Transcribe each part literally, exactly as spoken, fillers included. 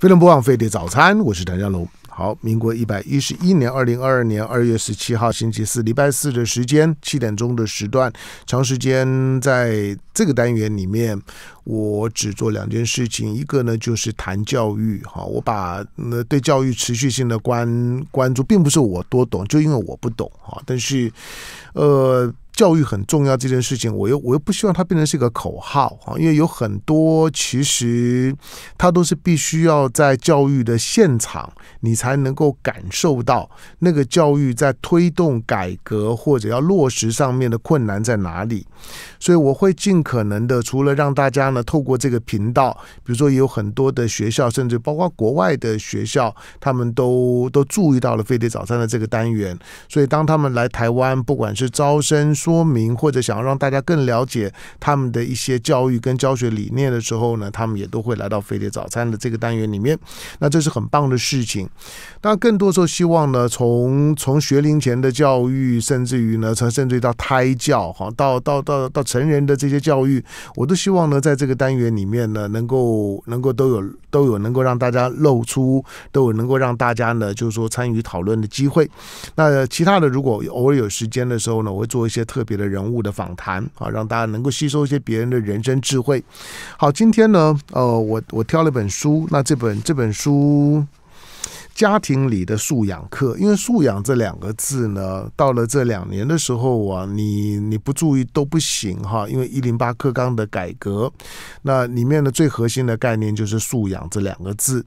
飞龙不枉费的早餐，我是谭家龙。好，民国一百一十一年二零二二年二月十七号星期四，礼拜四的时间，七点钟的时段，长时间在这个单元里面，我只做两件事情，一个呢就是谈教育，哈，我把呃对教育持续性的关关注，并不是我多懂，就因为我不懂哈，但是，呃。教育很重要这件事情，我又我又不希望它变成是一个口号啊，因为有很多其实它都是必须要在教育的现场，你才能够感受到那个教育在推动改革或者要落实上面的困难在哪里。所以我会尽可能的，除了让大家呢透过这个频道，比如说有很多的学校，甚至包括国外的学校，他们都都注意到了飞碟早餐的这个单元，所以当他们来台湾，不管是招生说明或者想要让大家更了解他们的一些教育跟教学理念的时候呢，他们也都会来到飞碟早餐的这个单元里面，那这是很棒的事情。当然更多时候希望呢，从从学龄前的教育，甚至于呢甚至于到胎教，到到到到成人的这些教育，我都希望呢在这个单元里面呢能够能够都有都有能够让大家露出，都有能够让大家呢就是说参与讨论的机会。那其他的如果偶尔有时间的时候呢，我会做一些特别的人物的访谈啊，让大家能够吸收一些别人的人生智慧。好，今天呢，呃，我我挑了本书，那这本这本书《家庭里的素养课》，因为素养这两个字呢，到了这两年的时候啊，你你不注意都不行哈，因为一零八课纲的改革，那里面的最核心的概念就是素养这两个字。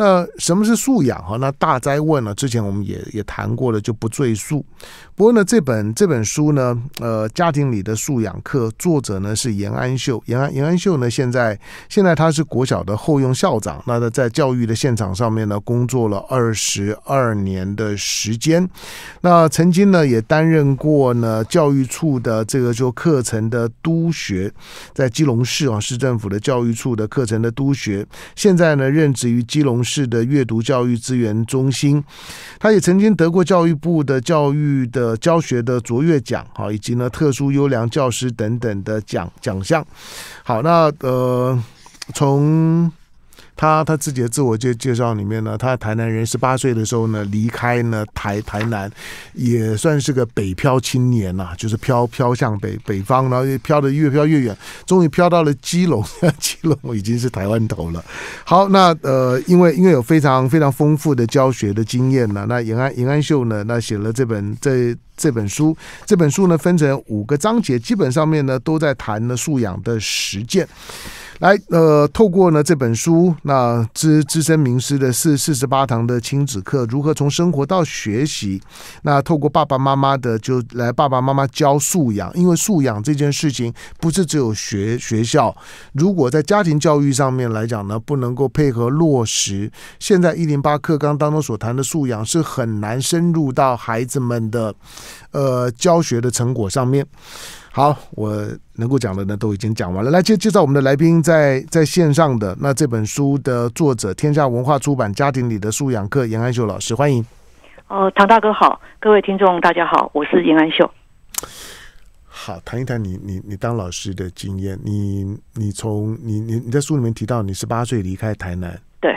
那什么是素养哈？那大哉问了，之前我们也也谈过了，就不赘述。不过呢，这本这本书呢，呃，家庭里的素养课，作者呢是颜安秀。颜安颜安秀呢，现在现在他是国小的后用校长，那他在教育的现场上面呢，工作了二十二年的时间。那曾经呢，也担任过呢教育处的这个就课程的督学，在基隆市啊市政府的教育处的课程的督学。现在呢，任职于基隆市市的阅读教育资源中心，他也曾经得过教育部的教育的教学的卓越奖，以及呢特殊优良教师等等的奖奖项。好，那呃，从他他自己的自我介介绍里面呢，他台南人，十八岁的时候呢离开呢台台南，也算是个北漂青年呐、啊，就是飘飘向北北方，然后飘得越飘越远，终于飘到了基隆，基隆已经是台湾头了。好，那呃，因为因为有非常非常丰富的教学的经验呢，那颜安颜安秀呢，那写了这本这。这本书，这本书呢分成五个章节，基本上面呢都在谈呢素养的实践。来，呃，透过呢这本书，那资资深名师的四四十八堂的亲子课，如何从生活到学习？那透过爸爸妈妈的，就来爸爸妈妈教素养，因为素养这件事情不是只有学学校，如果在家庭教育上面来讲呢，不能够配合落实，现在一零八课纲当中所谈的素养是很难深入到孩子们的。呃，教学的成果上面，好，我能够讲的呢都已经讲完了。来，介介绍我们的来宾在在线上的，那这本书的作者，天下文化出版《家庭里的素养课》颜安秀老师，欢迎。哦，唐大哥好，各位听众大家好，我是颜安秀。好，谈一谈你你你当老师的经验，你你从你你你在书里面提到你十八岁离开台南，对。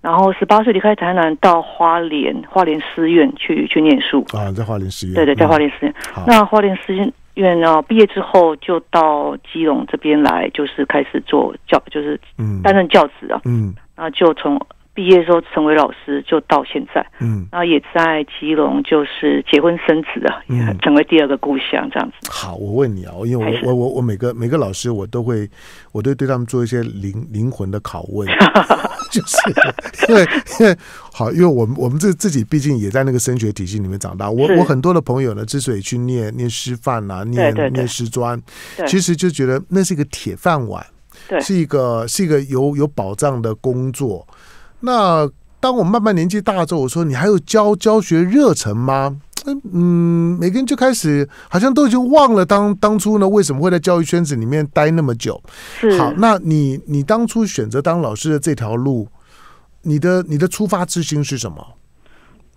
然后十八岁离开台南到花莲，花莲师院去去念书啊，在花莲师院，对对，在花莲师院。嗯、那花莲师院呢，毕业之后就到基隆这边来，就是开始做教，就是担任教职啊。嗯，那就从毕业之后成为老师，就到现在。嗯，然后也在基隆就是结婚生子啊，嗯、成为第二个故乡这样子。好，我问你啊，因为我我我我每个每个老师我都会，我都对他们做一些灵灵魂的拷问。就是因为因为好，因为我们我们自自己毕竟也在那个升学体系里面长大。我我很多的朋友呢，之所以去念念师范啊，念念师专，其实就觉得那是一个铁饭碗，是一个是一个有有保障的工作。那当我慢慢年纪大之后，我说你还有教教学热忱吗？嗯，每个人就开始好像都已经忘了当当初呢为什么会在教育圈子里面待那么久。好，那你你当初选择当老师的这条路，你的你的出发之心是什么？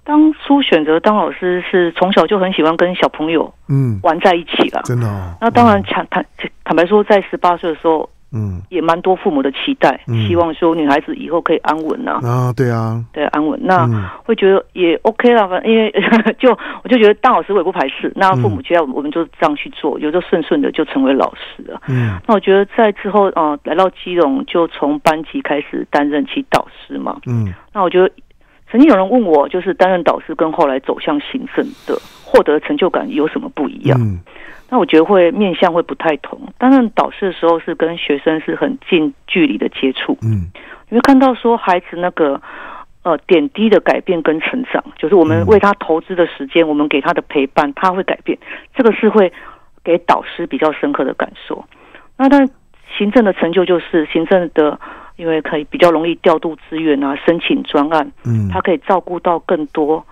当初选择当老师是从小就很喜欢跟小朋友嗯玩在一起了、嗯，真的、哦。那当然坦坦坦白说，在十八岁的时候，嗯，也蛮多父母的期待，嗯、希望说女孩子以后可以安稳啊。啊，对啊，对安稳，那、嗯、会觉得也 OK 啦，反正因为就我就觉得当老师我也不排斥，那父母觉得我们就这样去做，有时候顺顺的就成为老师了。嗯，那我觉得在之后啊、呃，来到基隆就从班级开始担任起导师嘛。嗯，那我觉得曾经有人问我，就是担任导师跟后来走向行政的获得成就感有什么不一样？嗯。那我觉得会面向会不太同。担任导师的时候是跟学生是很近距离的接触，嗯，你会看到说孩子那个呃点滴的改变跟成长，就是我们为他投资的时间，嗯、我们给他的陪伴，他会改变，这个是会给导师比较深刻的感受。那但行政的成就就是行政的，因为可以比较容易调度资源啊，申请专案，嗯，他可以照顾到更多。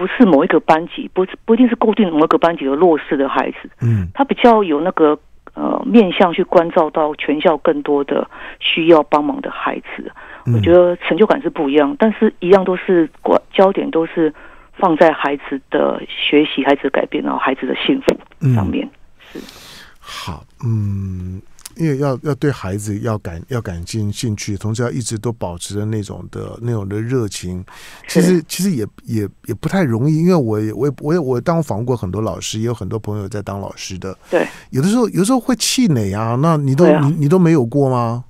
不是某一个班级，不是不一定是固定某一个班级的弱势的孩子，嗯，他比较有那个呃面向去关照到全校更多的需要帮忙的孩子，嗯、我觉得成就感是不一样，但是一样都是焦点都是放在孩子的学习、孩子的改变，然后孩子的幸福上面。嗯、是好，嗯。因为要要对孩子要感要感兴兴趣，同时要一直都保持着那种的那种的热情。其实其实也也也不太容易，因为我也我我我当我访问过很多老师，也有很多朋友在当老师的。对，有的时候有时候会气馁啊，那你都、啊、你你都没有过吗？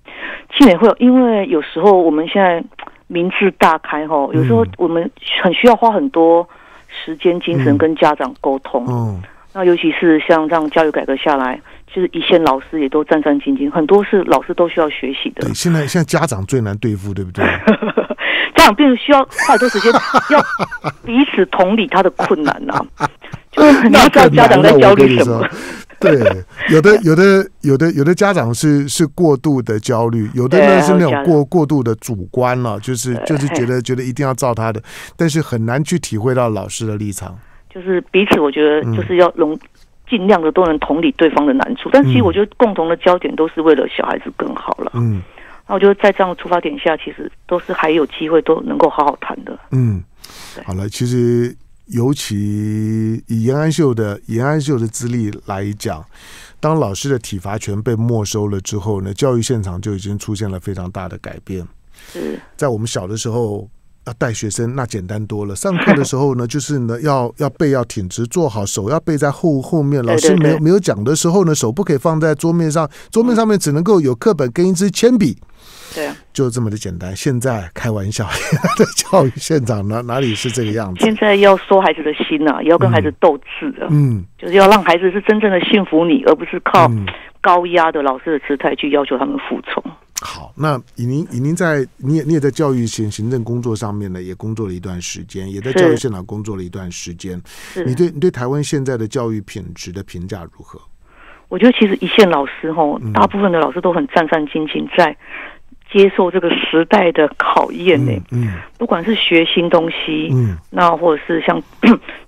气馁会有，因为有时候我们现在民智大开哈，有时候我们很需要花很多时间、精神跟家长沟通。嗯。嗯那尤其是像让教育改革下来，就是一线老师也都战战兢兢，很多是老师都需要学习的。对，现在现在家长最难对付，对不对？家长变得需要花很多时间，要彼此同理他的困难啊，就是你要知道家长在焦虑什么。对，有的有的有的有的家长是是过度的焦虑，有的呢是那种过过度的主观了、啊，就是就是觉得觉得一定要照他的，但是很难去体会到老师的立场。就是彼此，我觉得就是要容尽量的都能同理对方的难处，但其实我觉得共同的焦点都是为了小孩子更好了。嗯，那我觉得在这样的出发点下，其实都是还有机会都能够好好谈的。嗯，好了，其实尤其以严安秀的严安秀的资历来讲，当老师的体罚权被没收了之后呢，教育现场就已经出现了非常大的改变。是在我们小的时候。要带学生那简单多了，上课的时候呢就是呢要要背要挺直坐好，手要背在后后面，老师没有没有讲的时候呢手不可以放在桌面上，桌面上面只能够有课本跟一支铅笔，对啊，就这么的简单。现在开玩笑，在教育现场哪哪里是这个样子？现在要收孩子的心啊，也要跟孩子斗智啊，嗯，就是要让孩子是真正的信服你，而不是靠高压的老师的姿态去要求他们服从。好，那以您以您在你也你也在教育行行政工作上面呢，也工作了一段时间，也在教育现场工作了一段时间。你对你对台湾现在的教育品质的评价如何？我觉得其实一线老师吼，大部分的老师都很战战兢兢，在接受这个时代的考验呢、欸嗯。嗯，不管是学新东西，嗯，那或者是像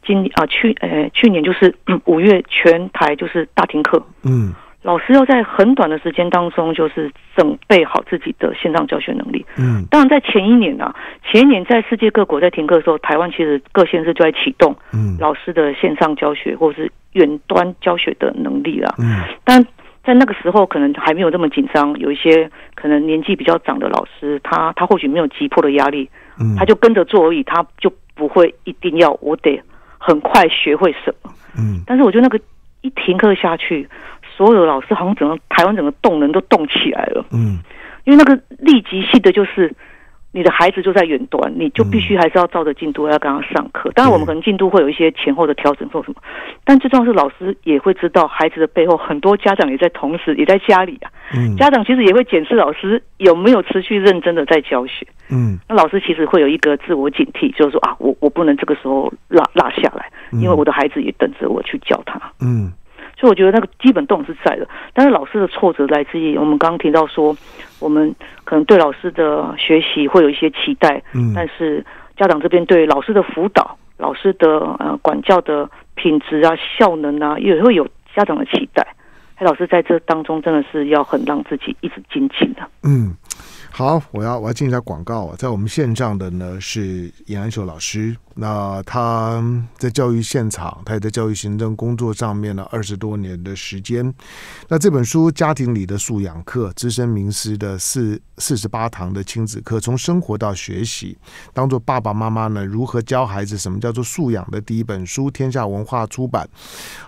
今啊去呃去年就是五月全台就是大停课，嗯。老师要在很短的时间当中，就是准备好自己的线上教学能力。嗯，当然在前一年啊，前一年在世界各国在停课的时候，台湾其实各县市就在启动，嗯，老师的线上教学或是远端教学的能力啦。嗯，但在那个时候可能还没有这么紧张，有一些可能年纪比较长的老师，他他或许没有急迫的压力，嗯，他就跟着做而已，他就不会一定要我得很快学会什么。嗯，但是我觉得那个一停课下去。所有的老师好像整个台湾整个动能都动起来了，嗯，因为那个立即性的就是你的孩子就在远端，你就必须还是要照着进度要跟他上课。当然我们可能进度会有一些前后的调整或什么，但最重要是老师也会知道孩子的背后很多家长也在同时也在家里啊，嗯，家长其实也会检视老师有没有持续认真的在教学，嗯，那老师其实会有一个自我警惕，就是说啊，我我不能这个时候落落下来，因为我的孩子也等着我去教他，嗯。所以我觉得那个基本动是在的，但是老师的挫折来自于我们刚刚提到说，我们可能对老师的学习会有一些期待，嗯，但是家长这边对老师的辅导、老师的呃管教的品质啊、效能啊，也会有家长的期待。哎，老师在这当中真的是要很让自己一直精进的。嗯，好，我要我要进一下广告啊，在我们线上的呢是颜安秀老师，那他在教育现场，他也在教育行政工作上面呢二十多年的时间。那这本书《家庭里的素养课》，资深名师的四四十八堂的亲子课，从生活到学习，当做爸爸妈妈呢如何教孩子什么叫做素养的第一本书，天下文化出版。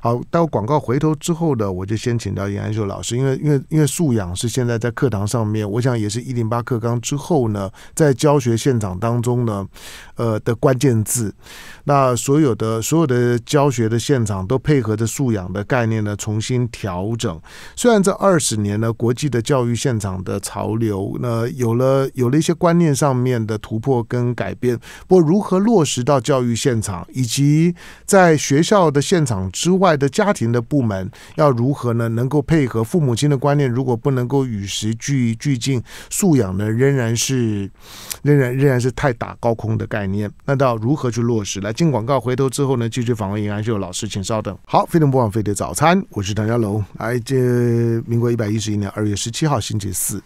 好，到广告回头之后呢，我就先请到颜安秀老师，因为因为因为素养是现在在课堂上面，我想也是一零八课纲之后呢，在教学现场当中呢，呃的关键字。那所有的所有的教学的现场都配合着素养的概念呢重新调整。虽然这二十年呢，国际的教育现场的潮流呢，有了有了一些观念上面的突破跟改变，不过如何落实到教育现场，以及在学校的现场之外的家庭的部门要如何呢能够配合父母亲的观念，如果不能够与时俱进，素养呢仍然是仍然仍然是太打高空的概念，那到如何去落实？来进广告回头之后呢，继续访问颜安秀老师，请稍等。好，非常不枉费的早餐，我是唐湘龙。来，这民国一百一十一年二月十七号星期四，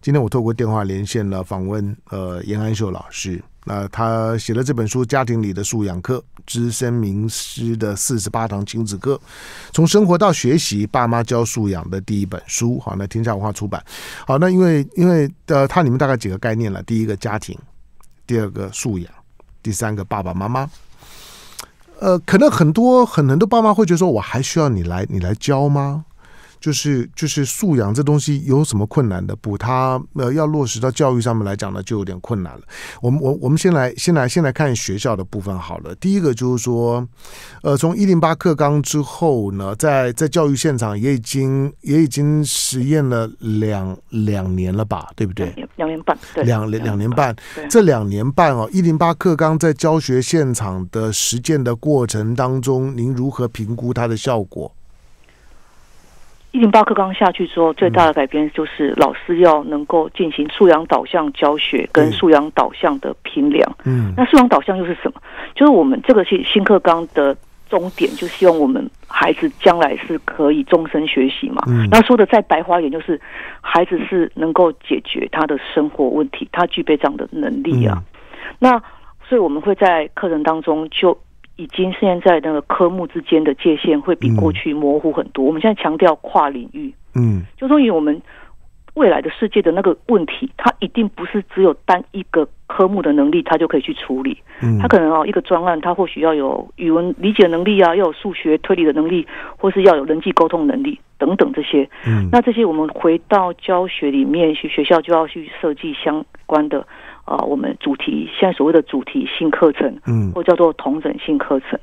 今天我透过电话连线了访问呃颜安秀老师。那他写了这本书《家庭里的素养课》，资深名师的四十八堂亲子课，从生活到学习，爸妈教素养的第一本书。好，那天下文化出版。好，那因为因为呃，它里面大概几个概念了：第一个家庭，第二个素养，第三个爸爸妈妈。呃，可能很多很很多爸妈会觉得说，我还需要你来你来教吗？就是就是素养这东西有什么困难的？不，它呃要落实到教育上面来讲呢，就有点困难了。我们我我们先来先来先来看学校的部分好了。第一个就是说，呃，从一零八课纲之后呢，在在教育现场也已经也已经实验了两两年了吧，对不对？两年半，对，两两年半。这两年半哦，一零八课纲在教学现场的实践的过程当中，您如何评估它的效果？一零八课纲下去之后，最大的改变就是老师要能够进行素养导向教学跟素养导向的评量。嗯，那素养导向又是什么？就是我们这个新新课纲的终点，就希望我们孩子将来是可以终身学习嘛。嗯，那说的再白话一点，就是孩子是能够解决他的生活问题，他具备这样的能力啊。嗯，那所以我们会在课程当中就。已经现在那个科目之间的界限会比过去模糊很多。嗯，我们现在强调跨领域，嗯，就说因为我们未来的世界的那个问题，它一定不是只有单一个科目的能力，它就可以去处理。嗯，它可能哦一个专案，它或许要有语文理解能力啊，要有数学推理的能力，或是要有人际沟通能力等等这些。嗯，那这些我们回到教学里面去，学校就要去设计相关的。啊、呃，我们主题现在所谓的主题性课程，嗯，或叫做同整性课程，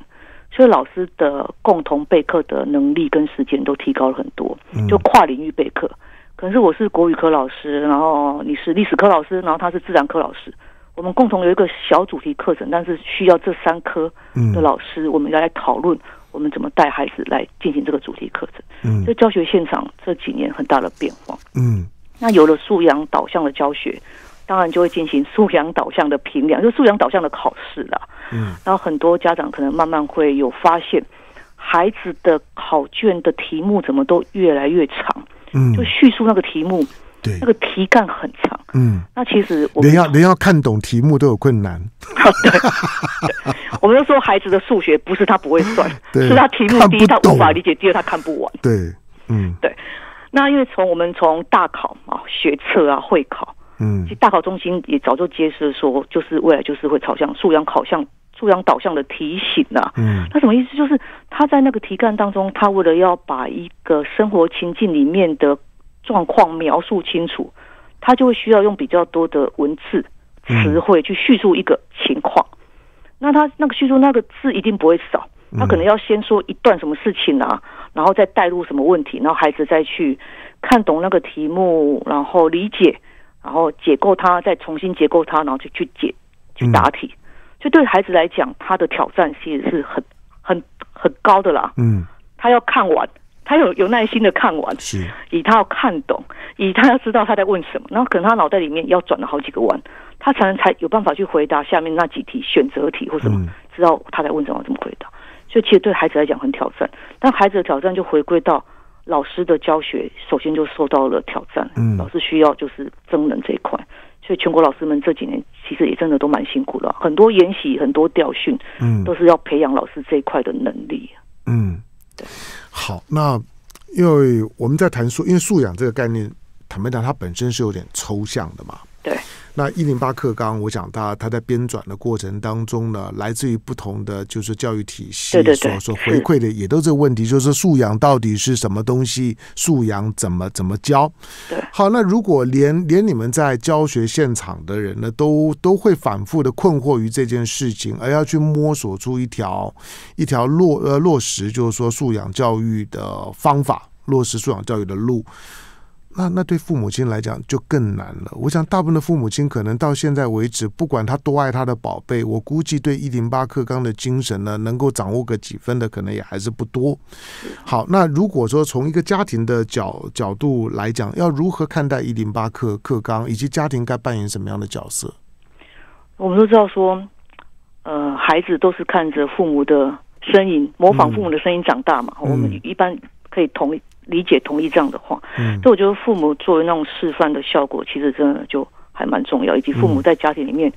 所以老师的共同备课的能力跟时间都提高了很多，就跨领域备课。可能是我是国语科老师，然后你是历史科老师，然后他是自然科老师，我们共同有一个小主题课程，但是需要这三科的老师，我们要来讨论我们怎么带孩子来进行这个主题课程。嗯，这教学现场这几年很大的变化。嗯，那有了素养导向的教学。当然就会进行素养导向的评量，就素养导向的考试啦。嗯，然后很多家长可能慢慢会有发现，孩子的考卷的题目怎么都越来越长，嗯，就叙述那个题目，对，那个题干很长，嗯，那其实我们连要连要看懂题目都有困难。对，我们就说孩子的数学不是他不会算，是他题目第一他无法理解，第二他看不完。对，嗯，对。那因为从我们从大考啊、学测啊、会考。嗯，其实大考中心也早就揭示说，就是未来就是会朝向素养考向、素养导向的提醒啊。嗯，那什么意思？就是他在那个题干当中，他为了要把一个生活情境里面的状况描述清楚，他就会需要用比较多的文字词汇去叙述一个情况。嗯，那他那个叙述那个字一定不会少，他可能要先说一段什么事情啊，然后再带入什么问题，然后孩子再去看懂那个题目，然后理解。然后解构它，再重新解构它，然后就去解去答题。嗯，所以对孩子来讲，他的挑战其实是很很很高的啦。嗯，他要看完，他有有耐心的看完，是，以他要看懂，以他要知道他在问什么，然后可能他脑袋里面要转了好几个弯，他才能才有办法去回答下面那几题选择题或什么，嗯，知道他在问什么怎么回答。所以其实对孩子来讲很挑战，但孩子的挑战就回归到老师的教学首先就受到了挑战，嗯，老师需要就是增能这一块，所以全国老师们这几年其实也真的都蛮辛苦的，很多研习，很多调训，嗯，都是要培养老师这一块的能力。嗯，对。好，那因为我们在谈素，因为素养这个概念，坦白讲，它本身是有点抽象的嘛。对。那一零八课纲，我想它它在编纂的过程当中呢，来自于不同的就是教育体系，对对对，所所回馈的也都是问题，就是素养到底是什么东西，素养怎么怎么教。对，好，那如果连连你们在教学现场的人呢，都都会反复的困惑于这件事情，而要去摸索出一条一条落呃落实，就是说素养教育的方法，落实素养教育的路。那那对父母亲来讲就更难了。我想大部分的父母亲可能到现在为止，不管他多爱他的宝贝，我估计对一零八课纲的精神呢，能够掌握个几分的可能也还是不多。好，那如果说从一个家庭的角角度来讲，要如何看待一零八课课纲，以及家庭该扮演什么样的角色？我们都知道说，呃，孩子都是看着父母的身影，模仿父母的身影长大嘛。嗯、我们一般可以同意。理解同意这样的话，嗯，所以我觉得父母作为那种示范的效果，其实真的就还蛮重要，以及父母在家庭里面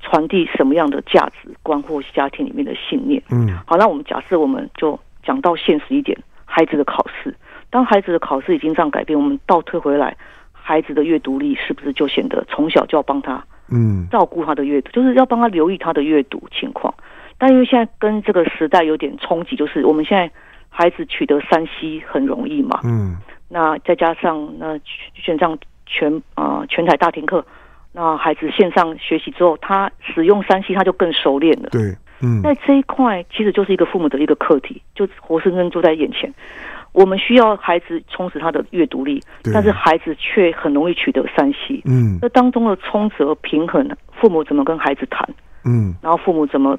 传递什么样的价值观或家庭里面的信念。嗯，好，那我们假设我们就讲到现实一点，孩子的考试，当孩子的考试已经这样改变，我们倒退回来，孩子的阅读力是不是就显得从小就要帮他，嗯，照顾他的阅读，就是要帮他留意他的阅读情况。但因为现在跟这个时代有点冲击，就是我们现在。孩子取得三 C 很容易嘛，嗯，那再加上那线上全啊、呃、全台大停课，那孩子线上学习之后，他使用三 C 他就更熟练了，对，嗯，那这一块其实就是一个父母的一个课题，就活生生就在眼前。我们需要孩子充实他的阅读力，但是孩子却很容易取得三 C， 嗯，那当中的冲折平衡，父母怎么跟孩子谈，嗯，然后父母怎么。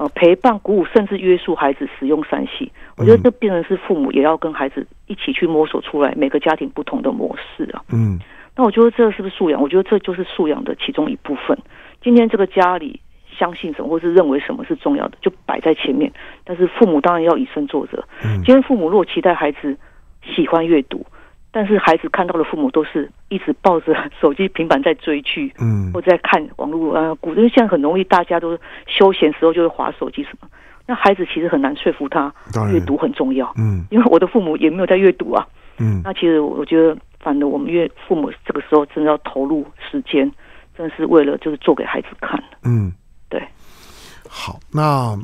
呃，陪伴、鼓舞，甚至约束孩子使用三 C， 我觉得这变成是父母也要跟孩子一起去摸索出来每个家庭不同的模式啊。嗯，那我觉得这是不是素养？我觉得这就是素养的其中一部分。今天这个家里相信什么，或是认为什么是重要的，就摆在前面。但是父母当然要以身作则。嗯，今天父母若期待孩子喜欢阅读，但是孩子看到的父母都是一直抱着手机、平板在追剧，嗯，或者在看网络啊，古，因为现在很容易大家都休闲时候就会滑手机什么，那孩子其实很难说服他阅读很重要，嗯，因为我的父母也没有在阅读啊，嗯，那其实我觉得，反正我们越父母这个时候真的要投入时间，真的是为了就是做给孩子看，嗯，对，好，那。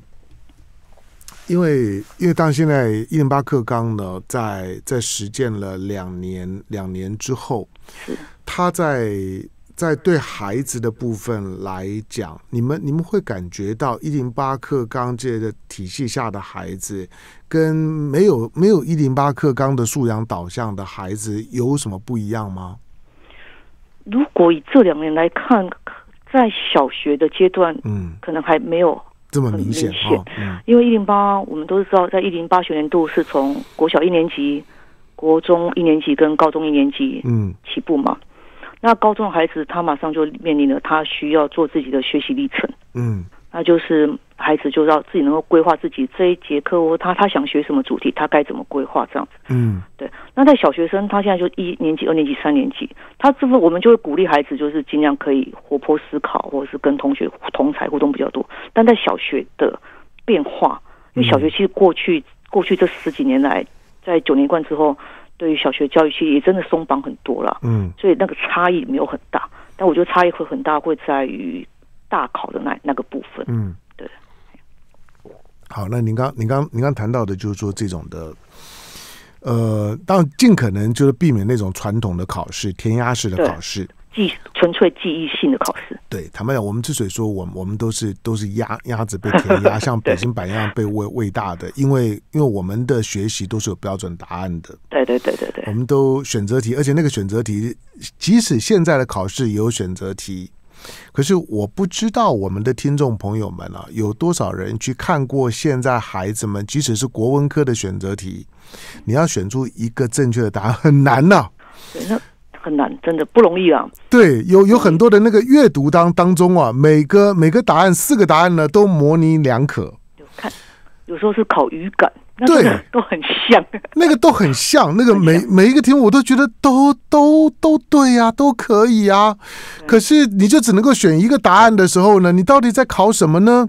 因为因为当现在一零八课纲呢，在在实践了两年两年之后，他在在对孩子的部分来讲，你们你们会感觉到一零八课纲这个体系下的孩子，跟没有没有一零八课纲的素养导向的孩子有什么不一样吗？如果以这两年来看，在小学的阶段，嗯，可能还没有。这么明显，明显嗯、因为一零八我们都知道，在一零八学年度是从国小一年级、国中一年级跟高中一年级起步嘛。嗯、那高中的孩子他马上就面临了他需要做自己的学习历程，嗯，那就是孩子就要自己能够规划自己这一节课或他他想学什么主题，他该怎么规划这样子，嗯，对。那在小学生，他现在就一年级、二年级、三年级，他这个我们就会鼓励孩子就是尽量可以活泼思考，或者是跟同学同侪互动比较多。但在小学的变化，因为小学其实过去过去这十几年来，在九年贯之后，对于小学教育其实也真的松绑很多了，嗯，所以那个差异没有很大。但我觉得差异会很大，会在于大考的那那个部分，嗯，对。好，那您刚您刚您刚谈到的就是说这种的。呃，当然尽可能就是避免那种传统的考试、填鸭式的考试，记纯粹记忆性的考试。对，坦白讲，我们之所以说我们我们都是都是鸭鸭子被填鸭，像北京版一样被喂喂大的，因为因为我们的学习都是有标准答案的。对对对对对，我们都选择题，而且那个选择题，即使现在的考试也有选择题。可是我不知道我们的听众朋友们啊，有多少人去看过现在孩子们，即使是国文科的选择题，你要选出一个正确的答案很难啊，对，那很难，真的不容易啊。对，有有很多的那个阅读当当中啊，每个每个答案四个答案呢都模棱两可，有看有时候是考语感，对，都很像，那个都很像，那个每每一个题目我都觉得都都都对啊，都可以啊。可是你就只能够选一个答案的时候呢，你到底在考什么呢？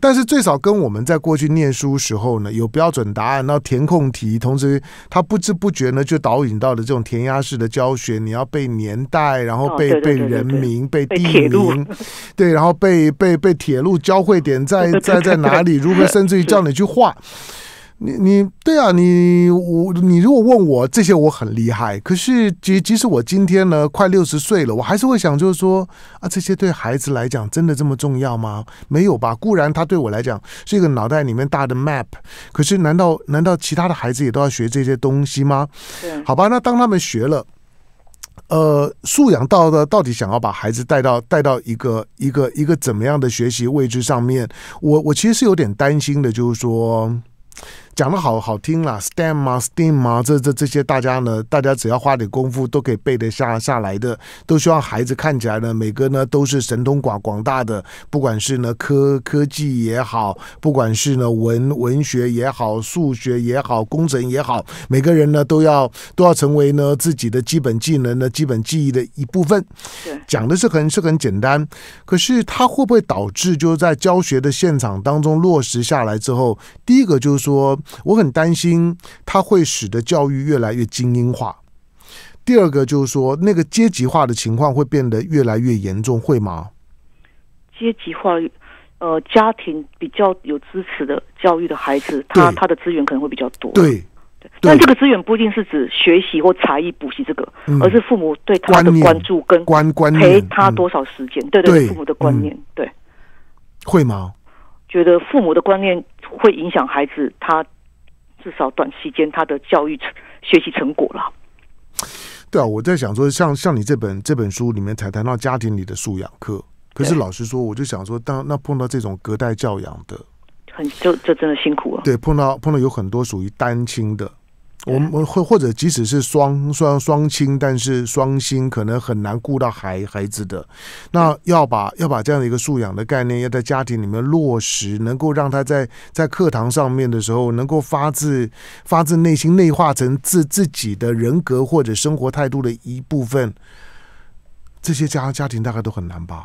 但是最少跟我们在过去念书时候呢，有标准答案，然后填空题，同时它不知不觉呢就导引到了这种填鸭式的教学，你要背年代，然后背、哦、对对对对对背人名，背地名，对，然后背背背铁路交汇点在在在哪里，如何，甚至于叫你去画。你你对啊，你我你如果问我这些，我很厉害。可是即即使我今天呢快六十岁了，我还是会想，就是说啊，这些对孩子来讲真的这么重要吗？没有吧。固然他对我来讲是一个脑袋里面大的 map， 可是难道难道其他的孩子也都要学这些东西吗？好吧，那当他们学了。呃，素养到的到底想要把孩子带到带到一个一个一个怎么样的学习位置上面？我我其实是有点担心的，就是说。讲的好好听啦 ，S T E M 啊 ，S T E A M 啊，这这这些大家呢，大家只要花点功夫都可以背得下下来的，都希望孩子看起来呢，每个呢都是神通广广大的，不管是呢科科技也好，不管是呢文文学也好，数学也好，工程也好，每个人呢都要都要成为呢自己的基本技能呢基本记忆的一部分。讲的是很是很简单，可是它会不会导致就在教学的现场当中落实下来之后，第一个就是说。我很担心它会使得教育越来越精英化。第二个就是说，那个阶级化的情况会变得越来越严重，会吗？阶级化，呃，家庭比较有支持的教育的孩子，他他的资源可能会比较多。对。但这个资源不一定是指学习或才艺补习这个、嗯、而是父母对他的关注跟陪他多少时间、嗯、对 对, 对, 对父母的观念、嗯、对。会吗？觉得父母的观念会影响孩子，他至少短期间他的教育学习成果了。对啊，我在想说，像像你这本这本书里面才谈到家庭里的素养课，可是老实说，我就想说，当那碰到这种隔代教养的，很就这真的辛苦了。对，碰到碰到有很多属于单亲的。我们或或者即使是双双双亲，但是双薪可能很难顾到孩孩子的，那要把要把这样的一个素养的概念要在家庭里面落实，能够让他在在课堂上面的时候能够发自发自内心内化成自自己的人格或者生活态度的一部分，这些家家庭大概都很难吧。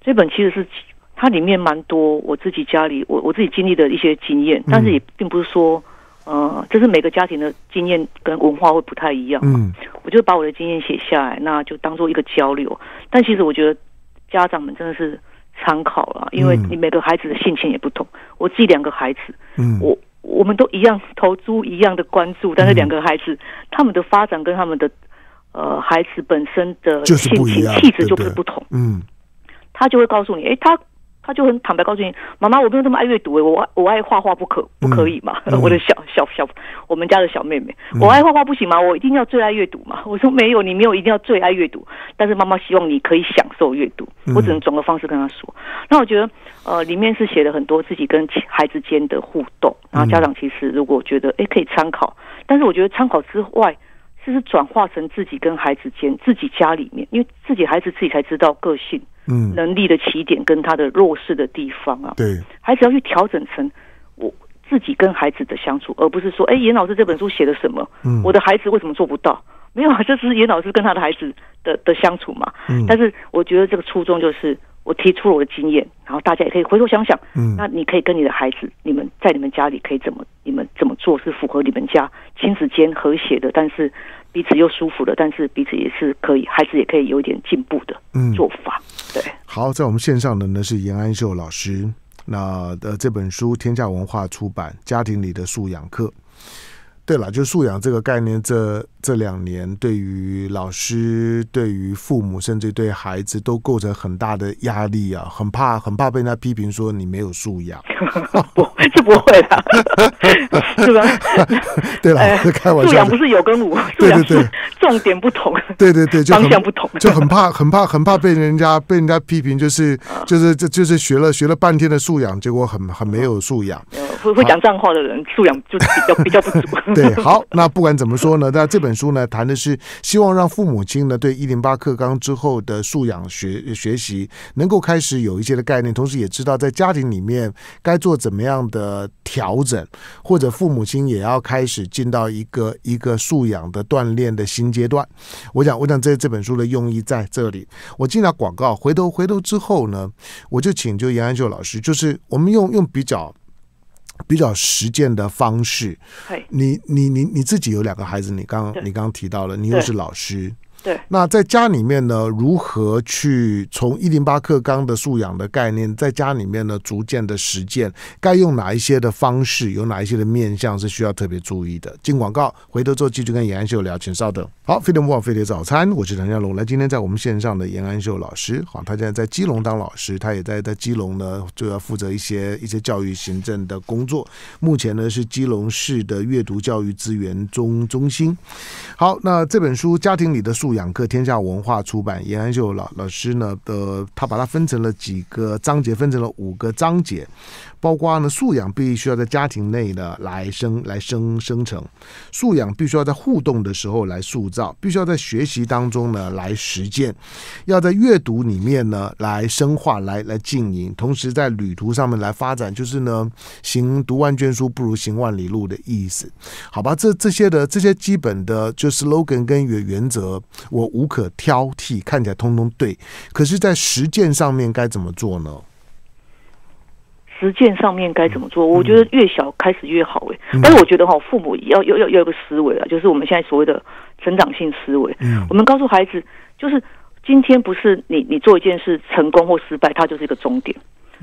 这本其实是它里面蛮多我自己家里我我自己经历的一些经验，但是也并不是说。呃，这是每个家庭的经验跟文化会不太一样。嗯，我就把我的经验写下来，那就当做一个交流。但其实我觉得家长们真的是参考了，因为你每个孩子的性情也不同。我自己两个孩子，嗯，我我们都一样投注一样的关注，但是两个孩子、嗯、他们的发展跟他们的呃孩子本身的性情气质就是不同。嗯，他就会告诉你，哎，他。他就很坦白告诉你，妈妈，我没有这么爱阅读，我我爱画画不可不可以嘛？嗯、我的小小小，我们家的小妹妹，嗯、我爱画画不行吗？我一定要最爱阅读嘛？我说没有，你没有一定要最爱阅读，但是妈妈希望你可以享受阅读。我只能转个方式跟她说。嗯、那我觉得，呃，里面是写了很多自己跟孩子间的互动，然后家长其实如果觉得，哎，可以参考，但是我觉得参考之外，这是转化成自己跟孩子间、自己家里面，因为自己孩子自己才知道个性。嗯，能力的起点跟他的弱势的地方啊，对，孩子要去调整成我自己跟孩子的相处，而不是说，哎，严老师这本书写的什么？嗯，我的孩子为什么做不到？没有啊，这只是严老师跟他的孩子的的相处嘛。嗯，但是我觉得这个初衷就是，我提出了我的经验，然后大家也可以回头想想，嗯，那你可以跟你的孩子，你们在你们家里可以怎么，你们怎么做是符合你们家亲子间和谐的，但是彼此又舒服的，但是彼此也是可以，孩子也可以有一点进步的做法。嗯好，在我们线上的呢是颜安秀老师，那的这本书天下文化出版，家庭里的素养课。对了，就素养这个概念，这这两年对于老师、对于父母，甚至对孩子都构成很大的压力啊，很怕很怕被人家批评说你没有素养。不，这不会啦，是吧？对了，呃、开玩笑，素养不是有跟无，素养是重点不同，对对对，方向不同，就很怕很怕很怕被人家被人家批评，就是就是就就是学了学了半天的素养，结果很很没有素养。会会讲脏话的人，素养就比较比较不足。对，好，那不管怎么说呢，那这本书呢，谈的是希望让父母亲呢对一零八课纲之后的素养学学习能够开始有一些的概念，同时也知道在家庭里面该做怎么样的调整，或者父母亲也要开始进到一个一个素养的锻炼的新阶段。我想，我想这这本书的用意在这里。我进了广告，回头回头之后呢，我就请就颜安秀老师，就是我们用用比较。 比较实践的方式，你你你你自己有两个孩子，你刚你刚提到了，你又是老师，对，那在家里面呢，如何去从一零八课纲的素养的概念，在家里面呢逐渐的实践，该用哪一些的方式，有哪一些的面向是需要特别注意的？进广告，回头之后继续跟颜安秀聊，请稍等。好，飞碟播报飞碟早餐，我是唐湘龙。来，今天在我们线上的颜安秀老师，好，他现在在基隆当老师，他也在在基隆呢，就要负责一些一些教育行政的工作。目前呢是基隆市的阅读教育资源中中心。好，那这本书《家庭里的素养课》，天下文化出版。颜安秀老老师呢，呃，他把它分成了几个章节，分成了五个章节，包括呢素养必须要在家庭内呢来生来生生成，素养必须要在互动的时候来塑造。 必须要在学习当中呢来实践，要在阅读里面呢来深化，来来经营，同时在旅途上面来发展，就是呢行读万卷书不如行万里路的意思，好吧？这这些的这些基本的就是 slogan 跟原原则，我无可挑剔，看起来通通对。可是，在实践上面该怎么做呢？ 实践上面该怎么做？我觉得越小开始越好哎、欸。但是我觉得哈、哦，父母要要要要有个思维啊，就是我们现在所谓的成长性思维。我们告诉孩子，就是今天不是你你做一件事成功或失败，它就是一个终点。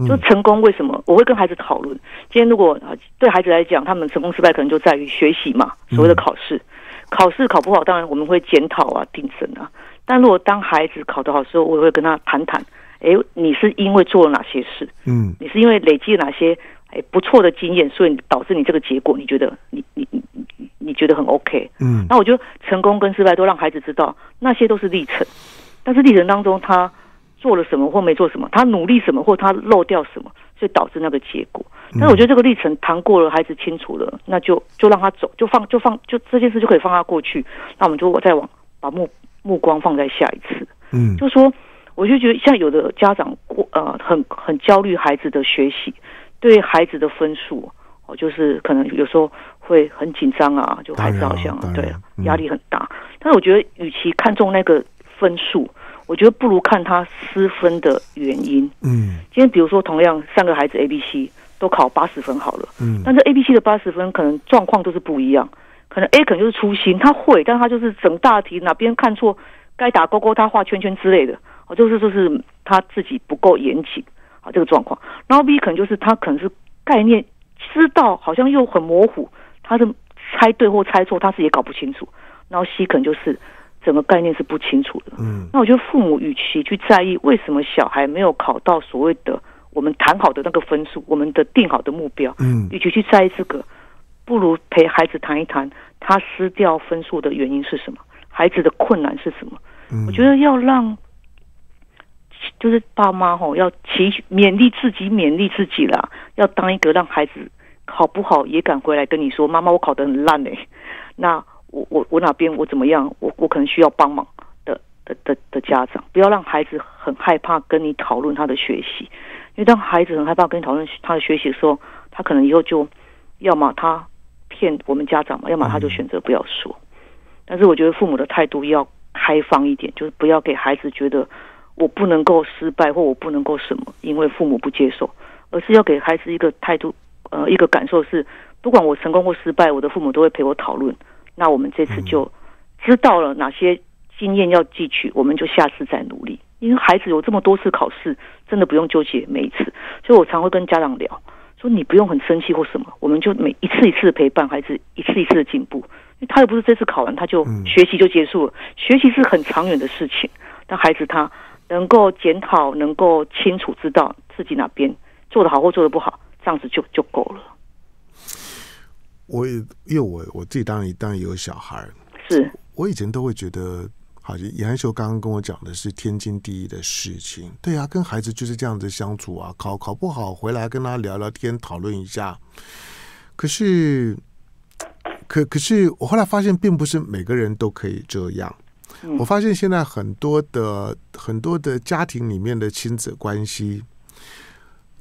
就成功为什么？我会跟孩子讨论。今天如果对孩子来讲，他们成功失败可能就在于学习嘛，所谓的考试。考试考不好，当然我们会检讨啊、定审啊。但如果当孩子考得好的时候，我也会跟他谈谈。 哎，你是因为做了哪些事？嗯，你是因为累积了哪些哎不错的经验，所以导致你这个结果，你觉得你你你你你觉得很 OK？ 嗯，那我觉得成功跟失败都让孩子知道，那些都是历程，但是历程当中他做了什么或没做什么，他努力什么或他漏掉什么，所以导致那个结果。但是我觉得这个历程谈过了，孩子清楚了，那就就让他走，就放就放就这件事就可以放他过去。那我们就我再往把目目光放在下一次，嗯，就说。 我就觉得，像有的家长过呃很很焦虑孩子的学习，对孩子的分数哦，就是可能有时候会很紧张啊，就孩子好像对啊，压力很大。嗯、但是我觉得，与其看重那个分数，我觉得不如看他失分的原因。嗯，今天比如说，同样三个孩子 A、B、C 都考八十分好了，嗯，但是 A、B、C 的八十分可能状况都是不一样，可能 A 可能就是粗心，他会，但他就是整大题哪边看错，该打勾勾他画圈圈之类的。 哦，就是就是他自己不够严谨啊，这个状况。然后 B 可能就是他可能是概念知道，好像又很模糊，他是猜对或猜错，他自己也搞不清楚。然后 C 可能就是整个概念是不清楚的。嗯，那我觉得父母与其去在意为什么小孩没有考到所谓的我们谈好的那个分数，我们的定好的目标，嗯，与其去在意这个，不如陪孩子谈一谈他失掉分数的原因是什么，孩子的困难是什么。嗯，我觉得要让。 就是爸妈吼、哦，要期勉励自己，勉励自己啦。要当一个让孩子考不好也敢回来跟你说，妈妈，我考得很烂哎、欸。那我我我哪边我怎么样？我我可能需要帮忙的的的的家长，不要让孩子很害怕跟你讨论他的学习，因为当孩子很害怕跟你讨论他的学习的时候，他可能以后就要么他骗我们家长嘛，要么他就选择不要说。但是我觉得父母的态度要开放一点，就是不要给孩子觉得。 我不能够失败，或我不能够什么，因为父母不接受，而是要给孩子一个态度，呃，一个感受是，不管我成功或失败，我的父母都会陪我讨论。那我们这次就知道了哪些经验要汲取，我们就下次再努力。因为孩子有这么多次考试，真的不用纠结每一次。所以我常会跟家长聊，说你不用很生气或什么，我们就每一次一次的陪伴孩子，一次一次的进步。因为他又不是这次考完他就学习就结束了，学习是很长远的事情。但孩子他。 能够检讨，能够清楚知道自己哪边做得好或做得不好，这样子就就够了。我也因为我我自己当然当然也有小孩，是我以前都会觉得，好像颜安秀刚刚跟我讲的是天经地义的事情。对啊，跟孩子就是这样子相处啊，考考不好回来跟他聊聊天，讨论一下。可是可可是我后来发现，并不是每个人都可以这样。我发现现在很多的很多的家庭里面的亲子关系，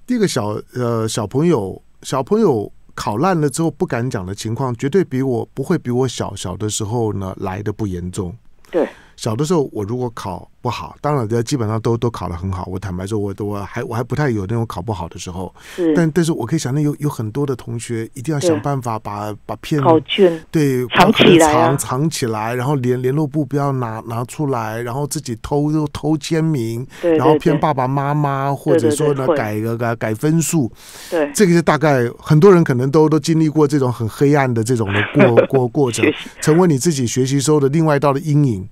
第一个小呃小朋友小朋友考烂了之后不敢讲的情况，绝对比我不会比我小小的时候呢来的不严重。对，小的时候我如果考不好，当然基本上都都考得很好。我坦白说，我我还我还不太有那种考不好的时候。但但是我可以想到有有很多的同学一定要想办法把把片考卷对藏起来、啊，藏藏起来，然后联联络簿不要拿拿出来，然后自己偷偷签名，对对对，然后骗爸爸妈妈，或者说呢对对对改个改改分数。对，这个是大概很多人可能都都经历过这种很黑暗的这种的过过过程，成为你自己学习时候的另外一道的阴影。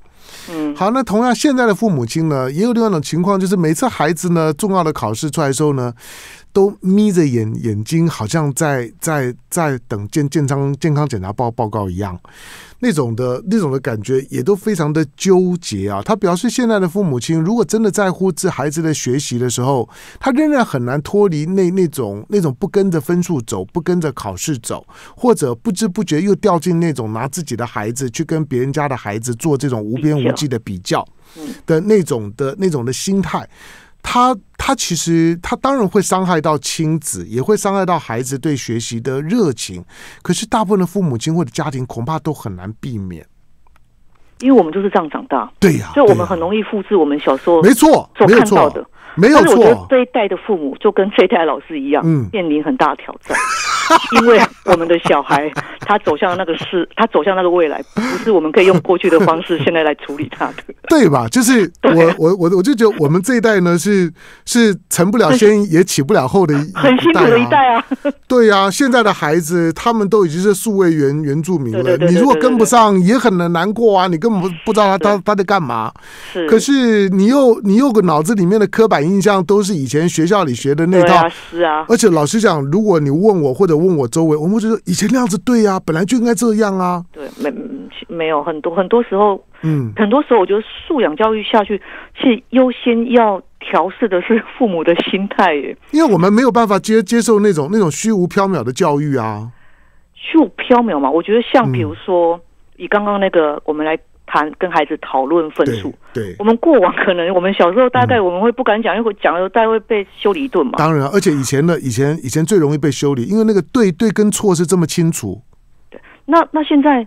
嗯，好，那同样现在的父母亲呢，也有另外一种情况，就是每次孩子呢重要的考试出来的时候呢，都眯着眼眼睛，好像在在在等健健康健康检查报报告一样，那种的那种的感觉也都非常的纠结啊。他表示，现在的父母亲如果真的在乎自孩子的学习的时候，他仍然很难脱离那那种那种不跟着分数走，不跟着考试走，或者不知不觉又掉进那种拿自己的孩子去跟别人家的孩子做这种无边无际的比较的那种的那种的心态。他他其实他当然会伤害到亲子，也会伤害到孩子对学习的热情。可是大部分的父母亲或者家庭恐怕都很难避免，因为我们就是这样长大。对呀、啊，所以我们很容易复制我们小时候没错所看到的。没有错，但是我觉得这一代的父母就跟这一代老师一样，嗯，面临很大的挑战。因为我们的小孩他走向那个事，他走向那个未来，不是我们可以用过去的方式现在来处理他的，对吧？就是我我我我就觉得我们这一代呢是是成不了先也起不了后的一代、啊、很辛苦的一代啊。对啊，现在的孩子他们都已经是数位原原住民了，对对对对对对，你如果跟不上也很难过啊，你根本不知道他他他在干嘛。是，可是你又你又个脑子里面的刻板印象都是以前学校里学的那套。对啊，是啊。而且老实讲，如果你问我或者问我周围，我们就说以前那样子对啊，本来就应该这样啊。对，没没有很多很多时候，嗯，很多时候我觉得素养教育下去，是优先要调试的是父母的心态耶，因为我们没有办法接接受那种那种虚无缥缈的教育啊。虚无缥缈嘛，我觉得像比如说，嗯、以刚刚那个我们来谈跟孩子讨论分数，对，对，我们过往可能我们小时候大概我们会不敢讲，嗯、因为讲了大概会被修理一顿嘛。当然，而且以前的以前以前最容易被修理，因为那个对对跟错是这么清楚。对，那那现在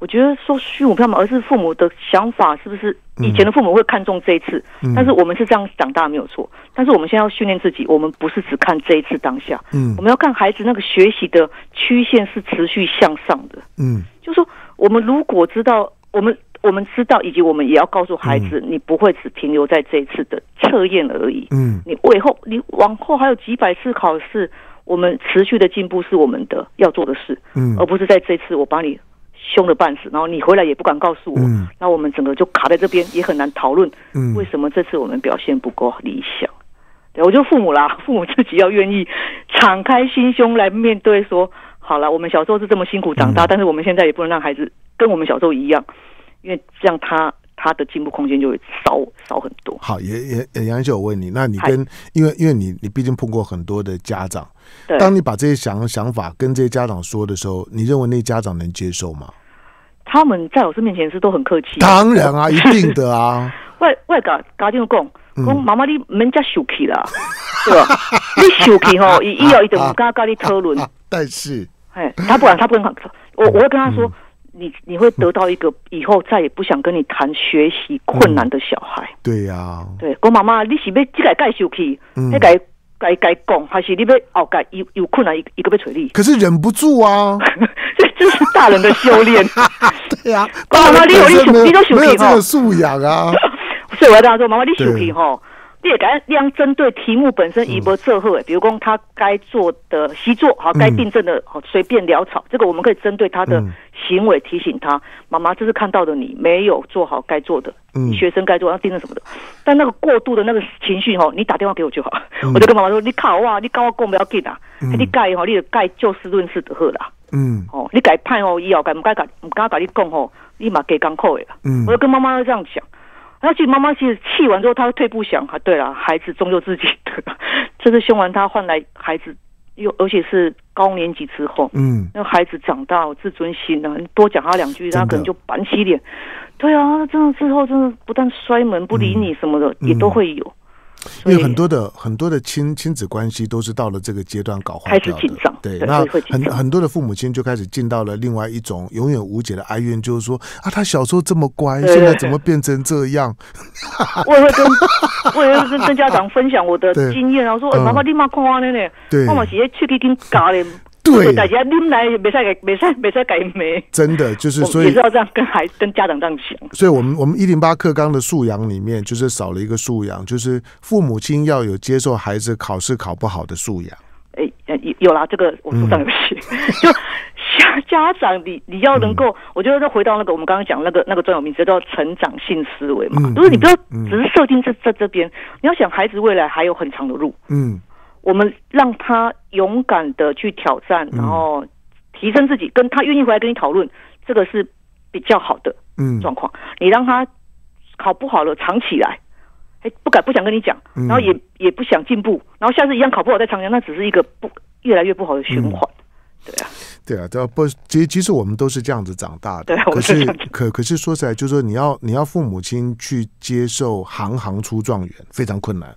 我觉得说虚无缥缈，而是父母的想法是不是以前的父母会看重这一次，嗯、但是我们是这样长大没有错，但是我们现在要训练自己，我们不是只看这一次当下，嗯，我们要看孩子那个学习的曲线是持续向上的，嗯，就是说我们如果知道我们。我们知道，以及我们也要告诉孩子，嗯、你不会只停留在这一次的测验而已。嗯，你以后你往后还有几百次考试，我们持续的进步是我们的要做的事，嗯，而不是在这次我把你凶了半死，然后你回来也不敢告诉我，嗯、那我们整个就卡在这边，也很难讨论为什么这次我们表现不够理想。对，我觉得父母啦，父母自己要愿意敞开心胸来面对说，好了，我们小时候是这么辛苦长大，嗯、但是我们现在也不能让孩子跟我们小时候一样。因为这样他，他他的进步空间就会少少很多。好，也也杨秀，我问你，那你跟因为因为你你毕竟碰过很多的家长，当你把这些想想法跟这些家长说的时候，你认为那些家长能接受吗？他们在老师面前是都很客气。当然啊，一定的啊。我我甲家长讲，讲妈妈你免遮受气啦，对吧？你受气吼，伊以后伊就唔敢跟你讨论。但是，哎，他不敢，他不敢，我我会跟他说。嗯你你会得到一个以后再也不想跟你谈学习困难的小孩。嗯、对呀、啊，对，我妈妈，你是要这个介绍去，那个该该讲，还是你要后改有有困难一一个被锤你？可是忍不住啊，这这是大人的修炼。对呀、啊，我妈妈，你有你想，你都想没有这个素养啊。所以我要跟他说，妈妈，你想去吼。你也该这样针对题目本身，一波这后，比如说他该做的习作，好，该订正的，好，随便潦草，这个我们可以针对他的行为提醒他，妈妈，这是看到的你没有做好该做的，学生该做要订正什么的。但那个过度的那个情绪哈，你打电话给我就好，我就跟妈妈说，你考啊，你跟我讲不要紧啊，你改哈，你就改就事论事就好啦。嗯，哦，你改判哦，以后该唔该改唔敢跟你讲哦，你嘛加艰苦的啦。嗯，我就跟妈妈这样讲。那其实妈妈其实气完之后，她会退步想啊，对了，孩子终究自己的，这是凶完她换来孩子尤尤其是高年级之后，嗯，那孩子长大有自尊心了，你多讲他两句，他可能就板起脸。对啊，这样之后真的不但摔门不理你什么的，嗯、也都会有。因为很多的很多的亲亲子关系都是到了这个阶段搞坏掉的，开始紧张，对，对那很很多的父母亲就开始进到了另外一种永远无解的哀怨，就是说啊，他小时候这么乖，现在怎么变成这样？我也会跟我也会跟跟家长分享我的经验啊，我说哎，妈妈你妈看我呢呢，妈妈是在手机跟教的。对，大家拎来没再改，没再没再改没。真的就是，所以也是要这样跟孩跟家长这样讲。所以我们我们一零八课纲的素养里面，就是少了一个素养，就是父母亲要有接受孩子考试考不好的素养。哎、欸，有有啦，这个我书上有写，嗯、就家家长你你要能够，嗯、我觉得再回到那个我们刚刚讲那个那个专有名词叫成长性思维嘛，嗯、就是你不要只是设定在在这边，嗯、你要想孩子未来还有很长的路。嗯。我们让他勇敢的去挑战，然后提升自己，跟他愿意回来跟你讨论，这个是比较好的状况。嗯、你让他考不好了藏起来，哎，不敢不想跟你讲，然后也、嗯、也不想进步，然后下次一样考不好再藏起来，那只是一个不越来越不好的循环。嗯对啊，对啊，对啊，不，其实其实我们都是这样子长大的。对啊，可是可可是说起来，就是说你要你要父母亲去接受行行出状元，非常困难。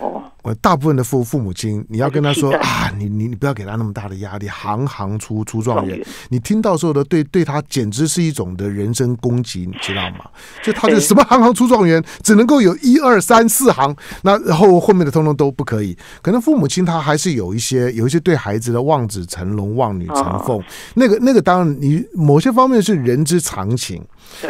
哦，我大部分的父父母亲，你要跟他说啊，你你你不要给他那么大的压力，行行出出状元。你听到时候的对对他简直是一种的人身攻击，你知道吗？就他就什么行行出状元，只能够有一二三四行，那然后后面的通通都不可以。可能父母亲他还是有一些有一些对孩子的望子成龙、望女成凤，哦、那个那个当然你某些方面是人之常情。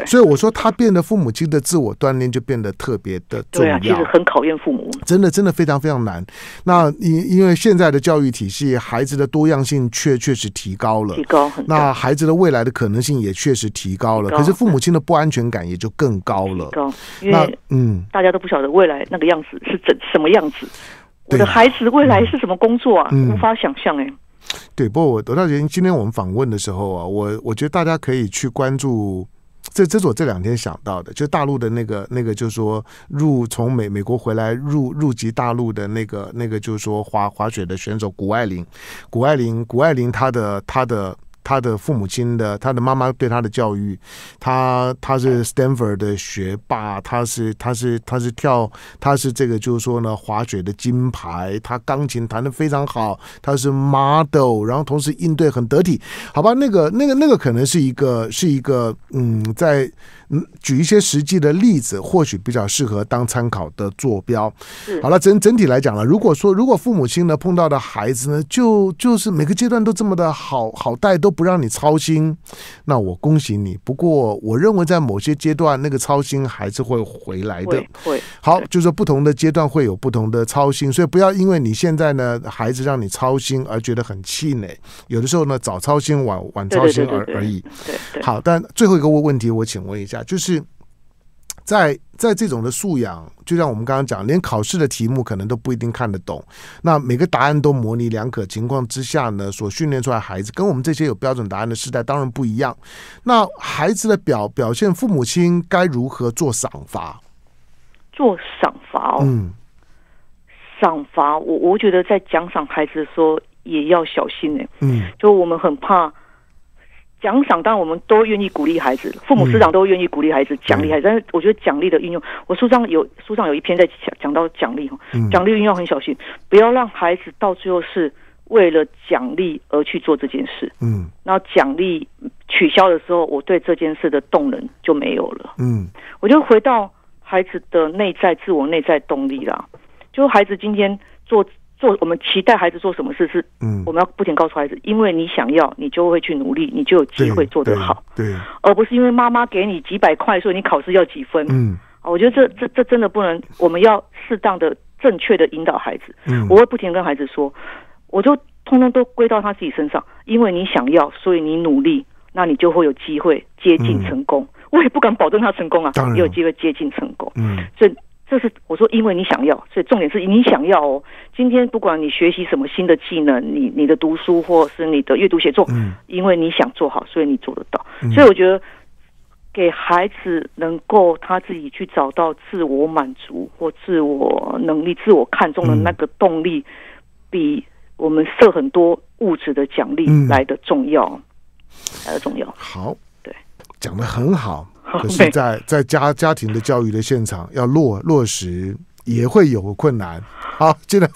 所以我说他变得父母亲的自我锻炼就变得特别的重要。对啊，其实很考验父母，真的真的非常非常难。那因因为现在的教育体系，孩子的多样性确确实提高了，提高很大。那孩子的未来的可能性也确实提高了，高可是父母亲的不安全感也就更高了。高，因为嗯，大家都不晓得未来那个样子是怎什么样子，我的孩子未来是什么工作啊，嗯、无法想象哎、欸。对，不过我我倒觉得今天我们访问的时候啊，我我觉得大家可以去关注。这这是我这两天想到的，就大陆的那个那个，就是说入从美美国回来入入籍大陆的那个那个，就是说滑滑雪的选手谷爱凌，谷爱凌谷爱凌，他的他的他的父母亲的他的妈妈对他的教育，他他是 Stanford 的学霸，他是他是他是跳他是这个就是说呢滑雪的金牌，他钢琴弹得非常好，他是 model， 然后同时应对很得体，好吧，那个那个那个可能是一个是一个嗯，在嗯举一些实际的例子，或许比较适合当参考的坐标。好了，整整体来讲了，如果说如果父母亲呢碰到的孩子呢，就就是每个阶段都这么的好好带都。不让你操心，那我恭喜你。不过我认为在某些阶段，那个操心还是会回来的。好，就是不同的阶段会有不同的操心，所以不要因为你现在呢孩子让你操心而觉得很气馁。有的时候呢，早操心晚晚操心而而已。好，但最后一个问题，我请问一下，就是在在这种的素养，就像我们刚刚讲，连考试的题目可能都不一定看得懂，那每个答案都模棱两可情况之下呢，所训练出来孩子跟我们这些有标准答案的时代当然不一样。那孩子的表表现，父母亲该如何做赏罚？做赏罚哦，嗯，赏罚，我我觉得在奖赏孩子的时候也要小心哎，嗯，就我们很怕。奖赏当然我们都愿意鼓励孩子，父母师长都愿意鼓励孩子、嗯、奖励孩子，但是我觉得奖励的运用，我书上有书上有一篇在讲讲到奖励、嗯、奖励运用很小心，不要让孩子到最后是为了奖励而去做这件事。嗯，然后奖励取消的时候，我对这件事的动能就没有了。嗯，我就回到孩子的内在自我内在动力啦，就孩子今天做。做我们期待孩子做什么事是，嗯，我们要不停告诉孩子，因为你想要，你就会去努力，你就有机会做得好，对，对而不是因为妈妈给你几百块，所以你考试要几分，嗯，我觉得这这这真的不能，我们要适当的、正确的引导孩子，嗯，我会不停跟孩子说，我就通通都归到他自己身上，因为你想要，所以你努力，那你就会有机会接近成功。嗯、我也不敢保证他成功啊，也有机会接近成功，嗯，所以。这是我说，因为你想要，所以重点是你想要哦。今天不管你学习什么新的技能，你你的读书或是你的阅读写作，嗯，因为你想做好，所以你做得到。嗯、所以我觉得，给孩子能够他自己去找到自我满足或自我能力、自我看重的那个动力，嗯、比我们设很多物质的奖励来的重要、嗯、来的重要。好，对，讲得很好，可是在在家家庭的教育的现场要落落实也会有困难。好，现在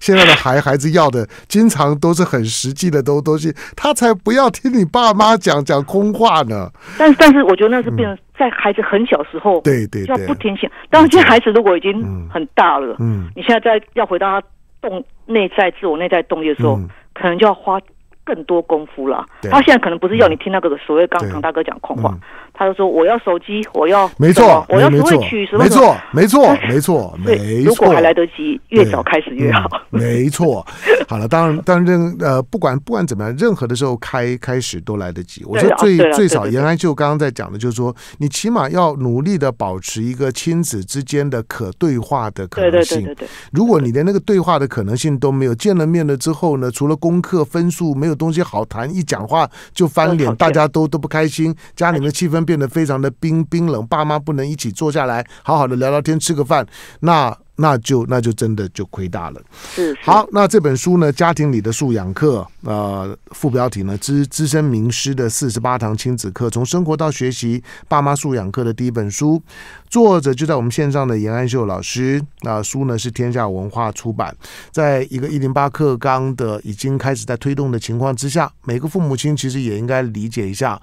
现在的孩孩子要的经常都是很实际的东东西，他才不要听你爸妈讲讲空话呢。但但是我觉得那是变成在孩子很小时候，对对、嗯，就要不停想。当然，现在孩子如果已经很大了，嗯，你现在再要回到他动内在自我内在动力的时候，嗯、可能就要花更多功夫了。他现在可能不是要你听那个所谓刚刚大哥讲空话、嗯，他就说我要手机，我要没错，我要不会取什么，没错，没错，没错，没错。如果还来得及，越早开始越好。嗯、没错，好了，当然，当然，呃，不管不管怎么样，任何的时候开开始都来得及。我说最最少，原来就刚刚在讲的，就是说你起码要努力的保持一个亲子之间的可对话的可能性。对对对对对。如果你连那个对话的可能性都没有，见了面了之后呢，除了功课分数没有东西好谈，一讲话就翻脸，大家都都不开心，家里面的气氛变得非常的冰冰冷，爸妈不能一起坐下来好好的聊聊天吃个饭，那那就那就真的就亏大了。是是。好，那这本书呢，家庭里的素养课，呃，副标题呢，资资深名师的四十八堂亲子课，从生活到学习，爸妈素养课的第一本书，作者就在我们线上的颜安秀老师。那、呃、书呢是天下文化出版，在一个一零八课纲的已经开始在推动的情况之下，每个父母亲其实也应该理解一下，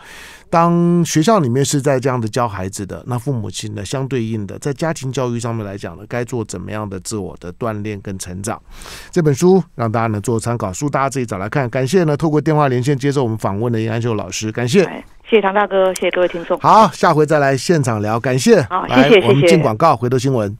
当学校里面是在这样的教孩子的，那父母亲呢，相对应的在家庭教育上面来讲呢，该做怎么？什么样的自我的锻炼跟成长，这本书让大家能做参考书，大家自己找来看。感谢呢，透过电话连线接受我们访问的颜安秀老师，感谢，谢谢唐大哥，谢谢各位听众。好，下回再来现场聊，感谢。好，谢谢，我们进广告，回头新闻。